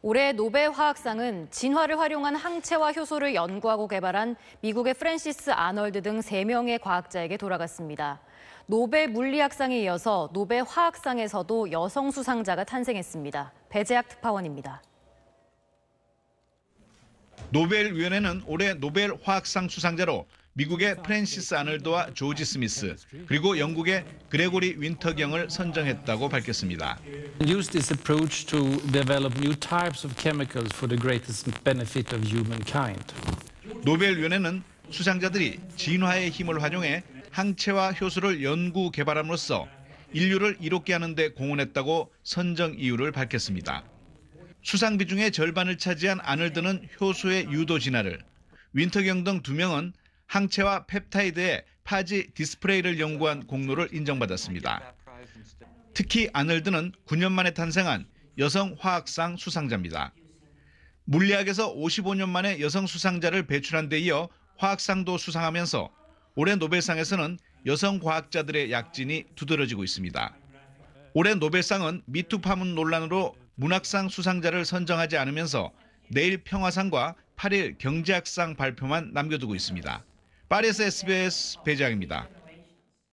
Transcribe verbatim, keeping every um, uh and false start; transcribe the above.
올해 노벨화학상은 진화를 활용한 항체와 효소를 연구하고 개발한 미국의 프랜시스 아널드 등 세 명의 과학자에게 돌아갔습니다. 노벨 물리학상에 이어서 노벨화학상에서도 여성 수상자가 탄생했습니다. 배재학 특파원입니다. 노벨위원회는 올해 노벨화학상 수상자로 미국의 프랜시스 아널드와 조지 스미스, 그리고 영국의 그레고리 윈터경을 선정했다고 밝혔습니다. Use this approach to develop new types of chemicals for the greatest benefit of humankind. 노벨위원회는 수상자들이 진화의 힘을 활용해 항체와 효소를 연구 개발함으로써 인류를 이롭게 하는 데 공헌했다고 선정 이유를 밝혔습니다. 수상 비중의 절반을 차지한 아널드는 효소의 유도 진화를, 윈터경 등 두 명은 항체와 펩타이드의 파지 디스프레이를 연구한 공로를 인정받았습니다. 특히 아널드는 구 년 만에 탄생한 여성 화학상 수상자입니다. 물리학에서 오십오 년 만에 여성 수상자를 배출한 데 이어 화학상도 수상하면서 올해 노벨상에서는 여성 과학자들의 약진이 두드러지고 있습니다. 올해 노벨상은 미투 파문 논란으로 문학상 수상자를 선정하지 않으면서 내일 평화상과 팔 일 경제학상 발표만 남겨두고 있습니다. 파리에서 에스비에스 배재학입니다.